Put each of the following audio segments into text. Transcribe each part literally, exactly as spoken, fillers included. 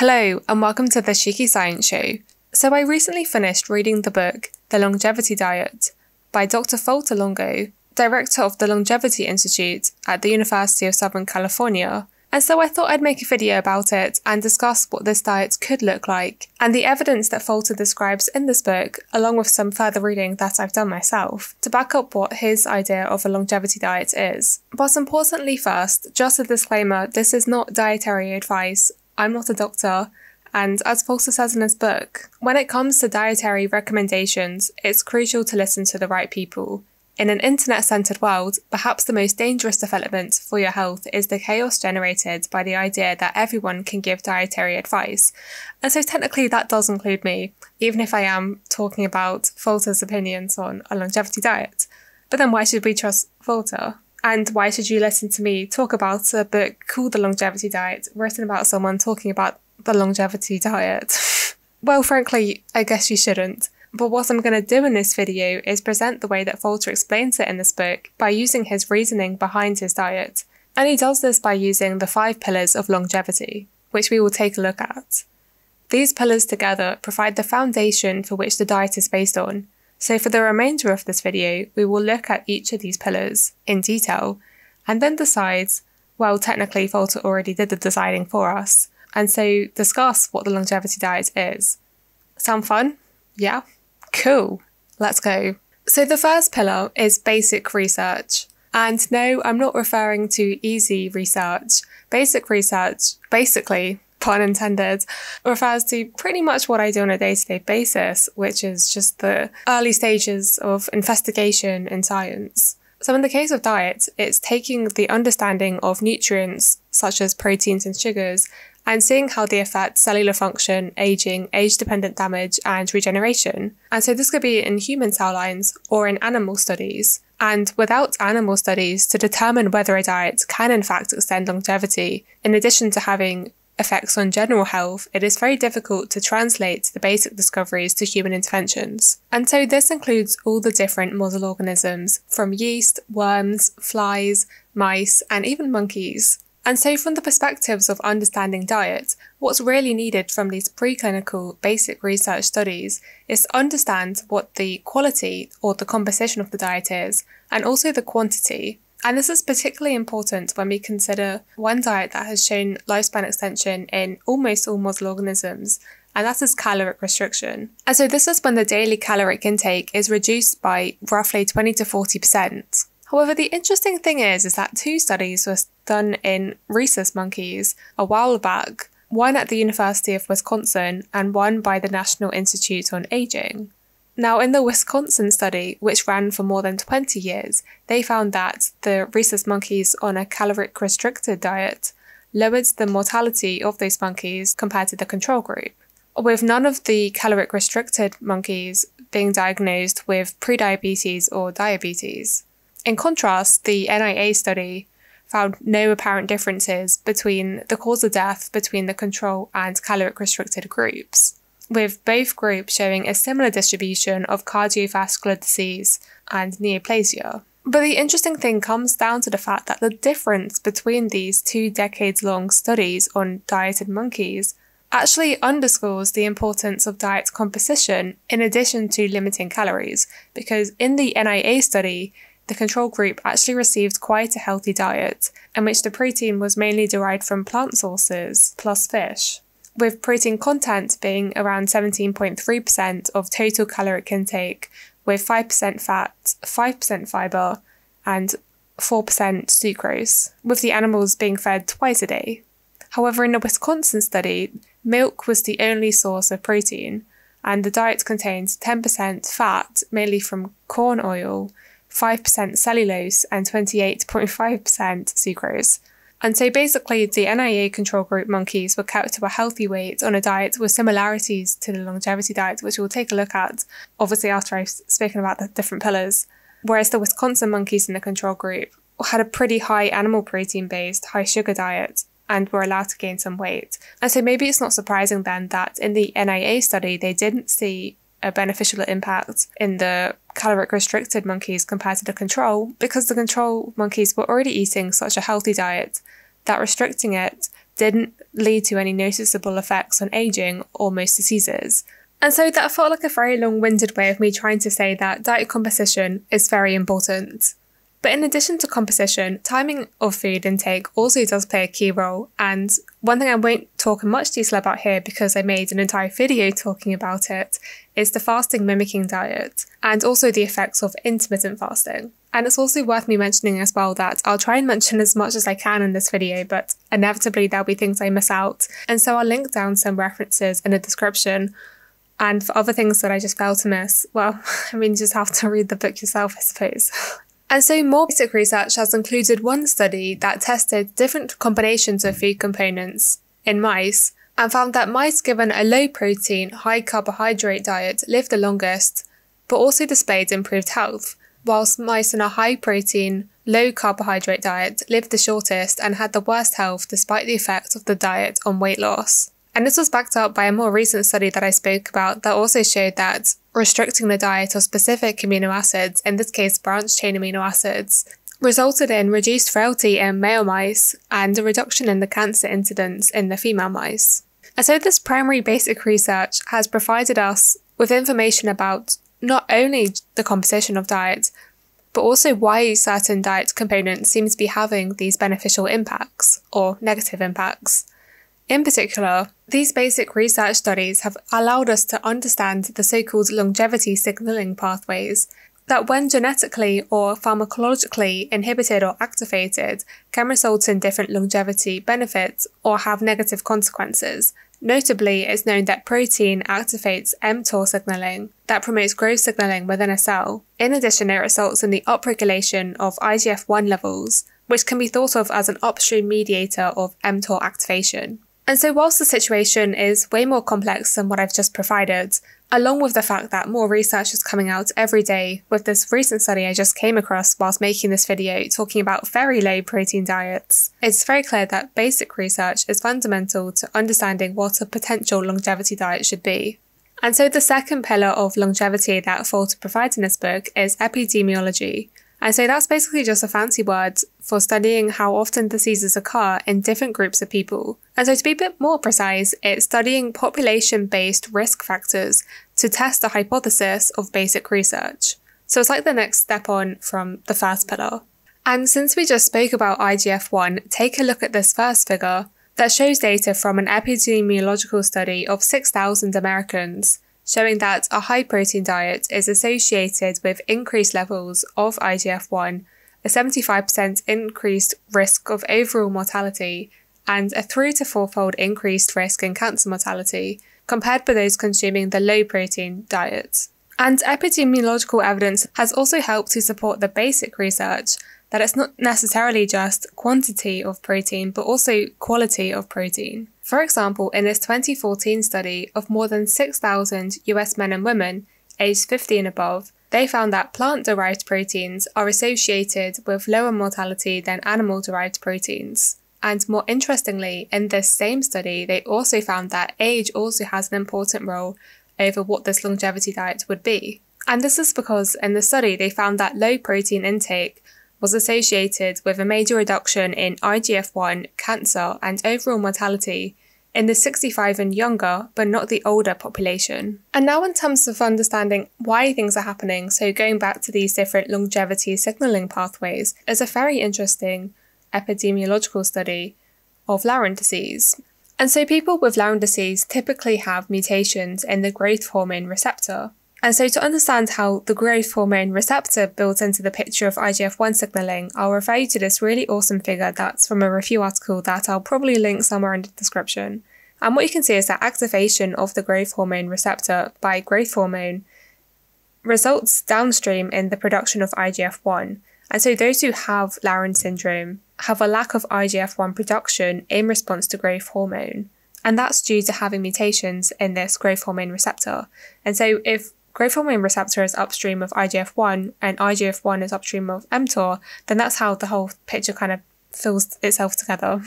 Hello, and welcome to the Shiki Science Show. So I recently finished reading the book, The Longevity Diet, by Doctor Valter Longo, director of the Longevity Institute at the University of Southern California, and so I thought I'd make a video about it and discuss what this diet could look like, and the evidence that Valter describes in this book, along with some further reading that I've done myself, to back up what his idea of a longevity diet is. But importantly first, just a disclaimer, this is not dietary advice. I'm not a doctor, and as Valter says in his book, when it comes to dietary recommendations, it's crucial to listen to the right people. In an internet-centered world, perhaps the most dangerous development for your health is the chaos generated by the idea that everyone can give dietary advice. And so technically that does include me, even if I am talking about Valter's opinions on a longevity diet. But then why should we trust Valter? And why should you listen to me talk about a book called The Longevity Diet, written about someone talking about the longevity diet? Well, frankly, I guess you shouldn't. But what I'm going to do in this video is present the way that Valter explains it in this book by using his reasoning behind his diet. And he does this by using the five pillars of longevity, which we will take a look at. These pillars together provide the foundation for which the diet is based on. So for the remainder of this video, we will look at each of these pillars in detail, and then decide, well, technically Valter already did the deciding for us, and so discuss what the longevity diet is. Sound fun? Yeah? Cool. Let's go. So the first pillar is basic research. And no, I'm not referring to easy research. Basic research, basically, pun intended, refers to pretty much what I do on a day-to-day basis, which is just the early stages of investigation in science. So in the case of diet, it's taking the understanding of nutrients, such as proteins and sugars, and seeing how they affect cellular function, aging, age-dependent damage, and regeneration. And so this could be in human cell lines or in animal studies. And without animal studies, to determine whether a diet can in fact extend longevity, in addition to having effects on general health, it is very difficult to translate the basic discoveries to human interventions. And so this includes all the different model organisms, from yeast, worms, flies, mice, and even monkeys. And so from the perspectives of understanding diet, what's really needed from these preclinical basic research studies is to understand what the quality or the composition of the diet is, and also the quantity. And this is particularly important when we consider one diet that has shown lifespan extension in almost all model organisms, and that is caloric restriction. And so this is when the daily caloric intake is reduced by roughly twenty to forty percent. However, the interesting thing is, is that two studies were done in rhesus monkeys a while back, one at the University of Wisconsin and one by the National Institute on Aging. Now, in the Wisconsin study, which ran for more than twenty years, they found that the rhesus monkeys on a caloric-restricted diet lowered the mortality of those monkeys compared to the control group, with none of the caloric-restricted monkeys being diagnosed with prediabetes or diabetes. In contrast, the N I A study found no apparent differences between the cause of death between the control and caloric-restricted groups, with both groups showing a similar distribution of cardiovascular disease and neoplasia. But the interesting thing comes down to the fact that the difference between these two decades-long studies on dieted monkeys actually underscores the importance of diet composition in addition to limiting calories, because in the N I A study, the control group actually received quite a healthy diet, in which the protein was mainly derived from plant sources plus fish, with protein content being around seventeen point three percent of total caloric intake, with five percent fat, five percent fibre, and four percent sucrose, with the animals being fed twice a day. However, in the Wisconsin study, milk was the only source of protein, and the diet contains ten percent fat, mainly from corn oil, five percent cellulose, and twenty-eight point five percent sucrose. And so basically, the N I A control group monkeys were kept to a healthy weight on a diet with similarities to the longevity diet, which we'll take a look at, obviously after I've spoken about the different pillars, whereas the Wisconsin monkeys in the control group had a pretty high animal protein-based, high-sugar diet and were allowed to gain some weight. And so maybe it's not surprising then that in the N I A study, they didn't see a beneficial impact in the caloric-restricted monkeys compared to the control, because the control monkeys were already eating such a healthy diet that restricting it didn't lead to any noticeable effects on aging or most diseases. And so that felt like a very long-winded way of me trying to say that diet composition is very important. But in addition to composition, timing of food intake also does play a key role, and one thing I won't talk in much detail about here because I made an entire video talking about it, is the fasting mimicking diet, and also the effects of intermittent fasting. And it's also worth me mentioning as well that I'll try and mention as much as I can in this video, but inevitably there'll be things I miss out, and so I'll link down some references in the description. And for other things that I just failed to miss, well, I mean, you just have to read the book yourself, I suppose. And so more basic research has included one study that tested different combinations of food components in mice and found that mice given a low-protein, high-carbohydrate diet lived the longest, but also displayed improved health, whilst mice in a high-protein, low-carbohydrate diet lived the shortest and had the worst health despite the effects of the diet on weight loss. And this was backed up by a more recent study that I spoke about that also showed that restricting the diet of specific amino acids, in this case branched-chain amino acids, resulted in reduced frailty in male mice and a reduction in the cancer incidence in the female mice. And so this primary basic research has provided us with information about not only the composition of diet, but also why certain diet components seem to be having these beneficial impacts or negative impacts. In particular, these basic research studies have allowed us to understand the so-called longevity signaling pathways that, when genetically or pharmacologically inhibited or activated, can result in different longevity benefits or have negative consequences. Notably, it's known that protein activates mTOR signaling that promotes growth signaling within a cell. In addition, it results in the upregulation of I G F one levels, which can be thought of as an upstream mediator of mTOR activation. And so whilst the situation is way more complex than what I've just provided, along with the fact that more research is coming out every day with this recent study I just came across whilst making this video talking about very low protein diets, it's very clear that basic research is fundamental to understanding what a potential longevity diet should be. And so the second pillar of longevity that Valter provides in this book is epidemiology. And so that's basically just a fancy word for studying how often diseases occur in different groups of people. And so to be a bit more precise, it's studying population-based risk factors to test the hypothesis of basic research. So it's like the next step on from the first pillar. And since we just spoke about I G F one, take a look at this first figure that shows data from an epidemiological study of six thousand Americans, showing that a high-protein diet is associated with increased levels of I G F one, a seventy-five percent increased risk of overall mortality, and a three to fourfold increased risk in cancer mortality, compared with those consuming the low-protein diet. And epidemiological evidence has also helped to support the basic research that it's not necessarily just quantity of protein, but also quality of protein. For example, in this twenty fourteen study of more than six thousand U S men and women aged fifty and above, they found that plant-derived proteins are associated with lower mortality than animal-derived proteins. And more interestingly, in this same study, they also found that age also has an important role over what this longevity diet would be. And this is because in the study, they found that low protein intake was associated with a major reduction in I G F one, cancer, and overall mortality in the sixty-five and younger, but not the older population. And now in terms of understanding why things are happening, so going back to these different longevity signaling pathways, is a very interesting epidemiological study of Laron disease. And so people with Laron disease typically have mutations in the growth hormone receptor. And so to understand how the growth hormone receptor builds into the picture of I G F one signaling, I'll refer you to this really awesome figure that's from a review article that I'll probably link somewhere in the description. And what you can see is that activation of the growth hormone receptor by growth hormone results downstream in the production of I G F one. And so those who have Laron syndrome have a lack of I G F one production in response to growth hormone. And that's due to having mutations in this growth hormone receptor. And so if growth hormone receptor is upstream of I G F one and I G F one is upstream of mTOR, then that's how the whole picture kind of fills itself together.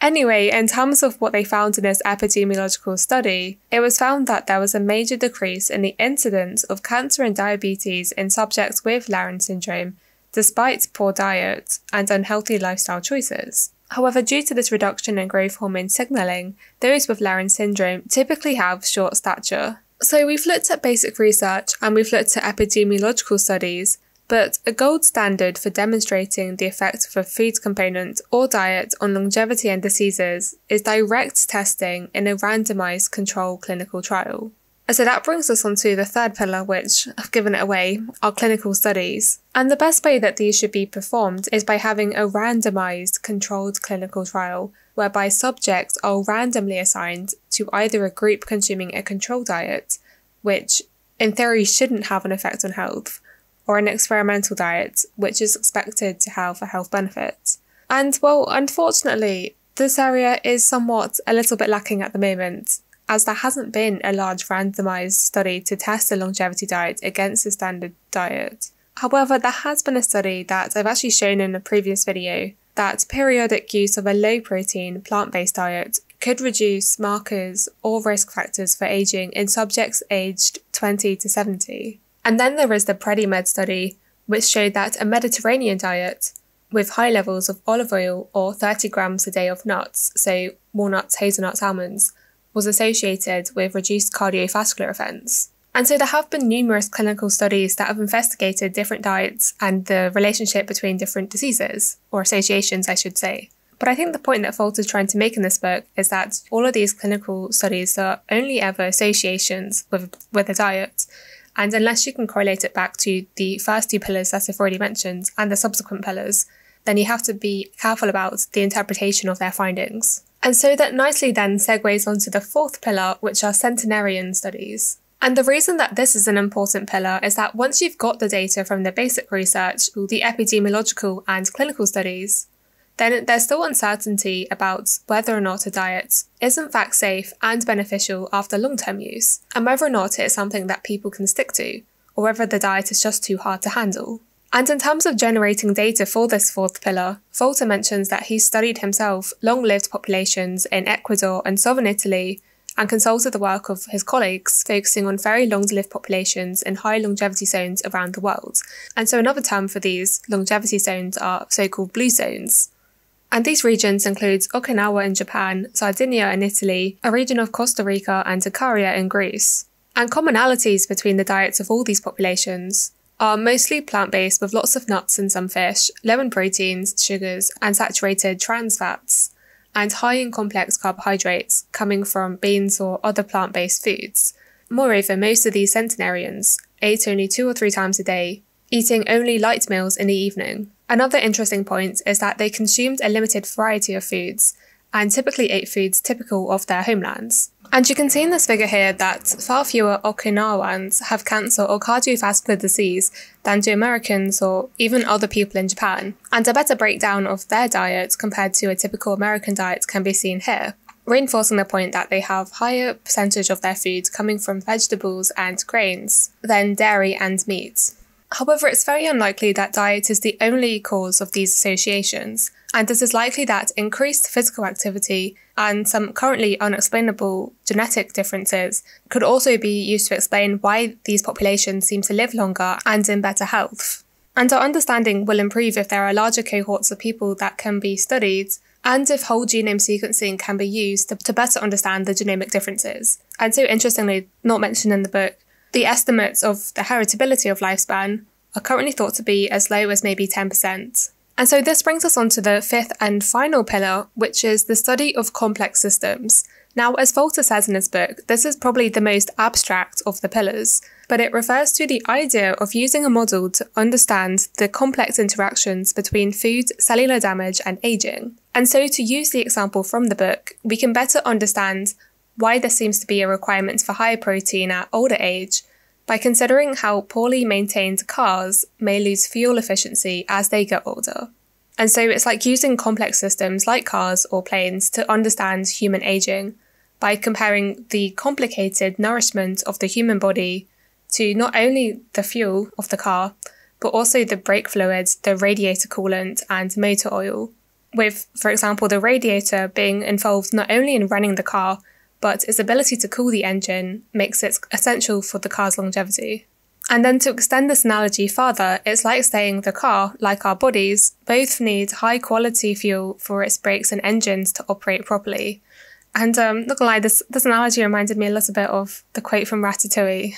Anyway, in terms of what they found in this epidemiological study, it was found that there was a major decrease in the incidence of cancer and diabetes in subjects with Laron syndrome, despite poor diet and unhealthy lifestyle choices. However, due to this reduction in growth hormone signaling, those with Laron syndrome typically have short stature. So we've looked at basic research and we've looked at epidemiological studies, but a gold standard for demonstrating the effect of a food component or diet on longevity and diseases is direct testing in a randomized control clinical trial. So that brings us on to the third pillar, which, I've given it away, are clinical studies. And the best way that these should be performed is by having a randomized controlled clinical trial, whereby subjects are randomly assigned to either a group consuming a control diet, which in theory shouldn't have an effect on health, or an experimental diet, which is expected to have a health benefit. And well, unfortunately, this area is somewhat a little bit lacking at the moment, as there hasn't been a large randomized study to test the longevity diet against the standard diet. However, there has been a study that I've actually shown in a previous video that periodic use of a low-protein, plant-based diet could reduce markers or risk factors for aging in subjects aged twenty to seventy. And then there is the PrediMed study, which showed that a Mediterranean diet with high levels of olive oil or thirty grams a day of nuts, so walnuts, hazelnuts, almonds, was associated with reduced cardiovascular events. And so there have been numerous clinical studies that have investigated different diets and the relationship between different diseases, or associations I should say. But I think the point that Valter is trying to make in this book is that all of these clinical studies are only ever associations with, with a diet, and unless you can correlate it back to the first two pillars that I've already mentioned and the subsequent pillars, then you have to be careful about the interpretation of their findings. And so that nicely then segues onto the fourth pillar, which are centenarian studies. And the reason that this is an important pillar is that once you've got the data from the basic research, the epidemiological and clinical studies, then there's still uncertainty about whether or not a diet is in fact safe and beneficial after long-term use, and whether or not it is something that people can stick to, or whether the diet is just too hard to handle. And in terms of generating data for this fourth pillar, Valter mentions that he studied himself long-lived populations in Ecuador and southern Italy and consulted the work of his colleagues focusing on very long-lived populations in high longevity zones around the world. And so another term for these longevity zones are so-called blue zones. And these regions include Okinawa in Japan, Sardinia in Italy, a region of Costa Rica and Ikaria in Greece. And commonalities between the diets of all these populations are mostly plant-based with lots of nuts and some fish, low in proteins, sugars, and saturated trans fats, and high in complex carbohydrates coming from beans or other plant-based foods. Moreover, most of these centenarians ate only two or three times a day, eating only light meals in the evening. Another interesting point is that they consumed a limited variety of foods, and typically ate foods typical of their homelands. And you can see in this figure here that far fewer Okinawans have cancer or cardiovascular disease than do Americans or even other people in Japan, and a better breakdown of their diet compared to a typical American diet can be seen here, reinforcing the point that they have higher percentage of their food coming from vegetables and grains than dairy and meat. However, it's very unlikely that diet is the only cause of these associations, and it is likely that increased physical activity and some currently unexplainable genetic differences could also be used to explain why these populations seem to live longer and in better health. And our understanding will improve if there are larger cohorts of people that can be studied, and if whole genome sequencing can be used to, to better understand the genomic differences. And so interestingly, not mentioned in the book, the estimates of the heritability of lifespan are currently thought to be as low as maybe ten percent. And so this brings us on to the fifth and final pillar, which is the study of complex systems. Now, as Valter says in his book, this is probably the most abstract of the pillars, but it refers to the idea of using a model to understand the complex interactions between food, cellular damage, and aging. And so to use the example from the book, we can better understand why there seems to be a requirement for higher protein at older age by considering how poorly maintained cars may lose fuel efficiency as they get older. And so it's like using complex systems like cars or planes to understand human aging by comparing the complicated nourishment of the human body to not only the fuel of the car, but also the brake fluids, the radiator coolant, and motor oil, with, for example, the radiator being involved not only in running the car, but its ability to cool the engine makes it essential for the car's longevity. And then to extend this analogy further, it's like saying the car, like our bodies, both need high-quality fuel for its brakes and engines to operate properly. And um, not gonna lie, this, this analogy reminded me a little bit of the quote from Ratatouille.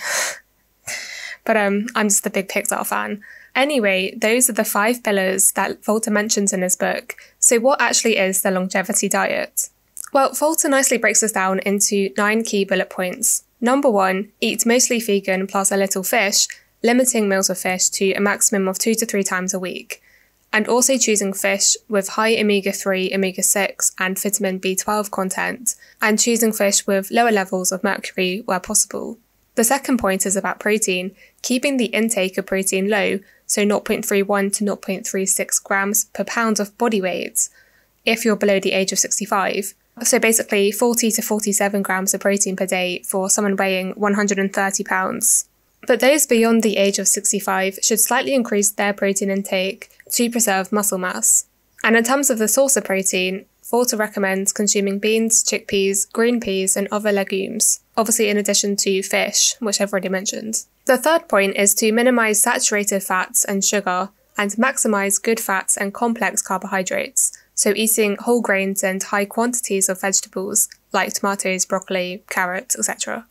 But um, I'm just a big Pixar fan. Anyway, those are the five pillars that Valter mentions in his book. So what actually is the longevity diet? Well, Valter nicely breaks this down into nine key bullet points. Number one, eat mostly vegan plus a little fish, limiting meals of fish to a maximum of two to three times a week, and also choosing fish with high omega three, omega six, and vitamin B twelve content, and choosing fish with lower levels of mercury where possible. The second point is about protein, keeping the intake of protein low, so zero point three one to zero point three six grams per pound of body weight, if you're below the age of sixty-five. So basically forty to forty-seven grams of protein per day for someone weighing one hundred thirty pounds. But those beyond the age of sixty-five should slightly increase their protein intake to preserve muscle mass. And in terms of the source of protein, Valter recommends consuming beans, chickpeas, green peas, and other legumes, obviously in addition to fish, which I've already mentioned. The third point is to minimize saturated fats and sugar and maximize good fats and complex carbohydrates. So eating whole grains and high quantities of vegetables like tomatoes, broccoli, carrots, et cetera,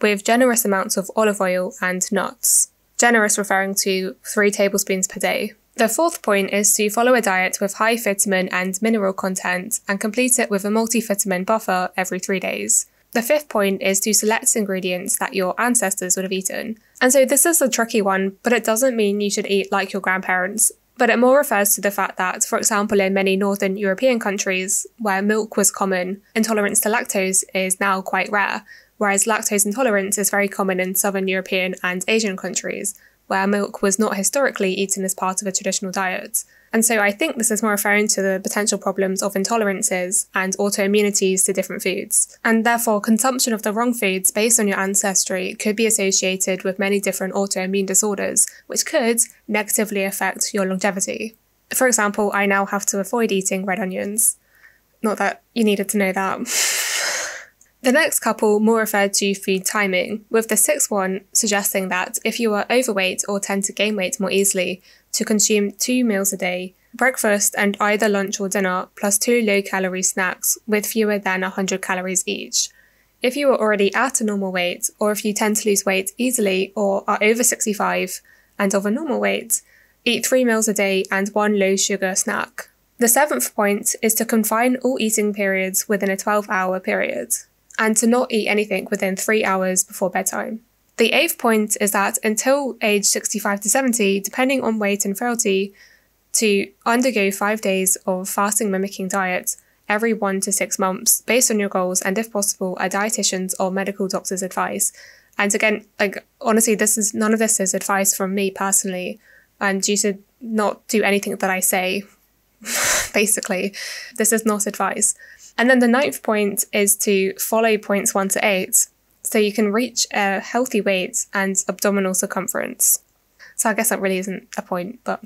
with generous amounts of olive oil and nuts. Generous referring to three tablespoons per day. The fourth point is to follow a diet with high vitamin and mineral content and complete it with a multivitamin buffer every three days. The fifth point is to select ingredients that your ancestors would have eaten. And so this is a tricky one, but it doesn't mean you should eat like your grandparents. But it more refers to the fact that, for example, in many northern European countries where milk was common, intolerance to lactose is now quite rare, whereas lactose intolerance is very common in southern European and Asian countries, where milk was not historically eaten as part of a traditional diet. And so I think this is more referring to the potential problems of intolerances and autoimmunities to different foods. And therefore, consumption of the wrong foods based on your ancestry could be associated with many different autoimmune disorders, which could negatively affect your longevity. For example, I now have to avoid eating red onions. Not that you needed to know that. The next couple more referred to food timing, with the sixth one suggesting that if you are overweight or tend to gain weight more easily, to consume two meals a day, breakfast and either lunch or dinner, plus two low-calorie snacks with fewer than one hundred calories each. If you are already at a normal weight, or if you tend to lose weight easily or are over sixty-five and of a normal weight, eat three meals a day and one low-sugar snack. The seventh point is to confine all eating periods within a twelve-hour period, and to not eat anything within three hours before bedtime. The eighth point is that until age sixty-five to seventy, depending on weight and frailty, to undergo five days of fasting mimicking diet every one to six months based on your goals and, if possible, a dietitian's or medical doctor's advice. And again, like honestly, this is none of this is advice from me personally, and you should not do anything that I say. Basically, this is not advice. And then the ninth point is to follow points one to eight, so you can reach a healthy weight and abdominal circumference. So I guess that really isn't a point, but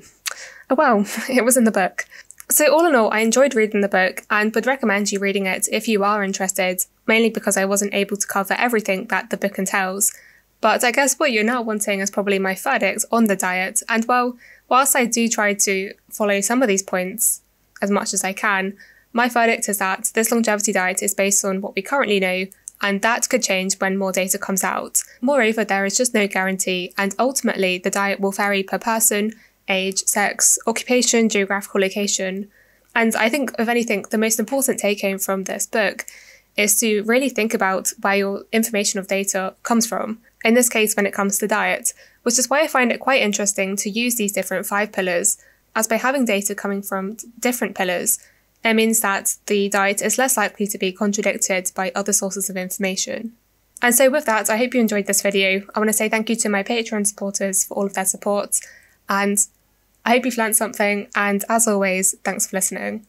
oh well, it was in the book. So all in all, I enjoyed reading the book and would recommend you reading it if you are interested, mainly because I wasn't able to cover everything that the book entails. But I guess what you're now wanting is probably my verdict on the diet, and well, whilst I do try to follow some of these points as much as I can, my verdict is that this longevity diet is based on what we currently know, and that could change when more data comes out. Moreover, there is just no guarantee, and ultimately the diet will vary per person, age, sex, occupation, geographical location. And I think, if anything, the most important take-home from this book is to really think about where your information of data comes from, in this case when it comes to diet, which is why I find it quite interesting to use these different five pillars, as by having data coming from different pillars, it means that the diet is less likely to be contradicted by other sources of information. And so with that, I hope you enjoyed this video. I want to say thank you to my Patreon supporters for all of their support, and I hope you've learned something, and as always, thanks for listening.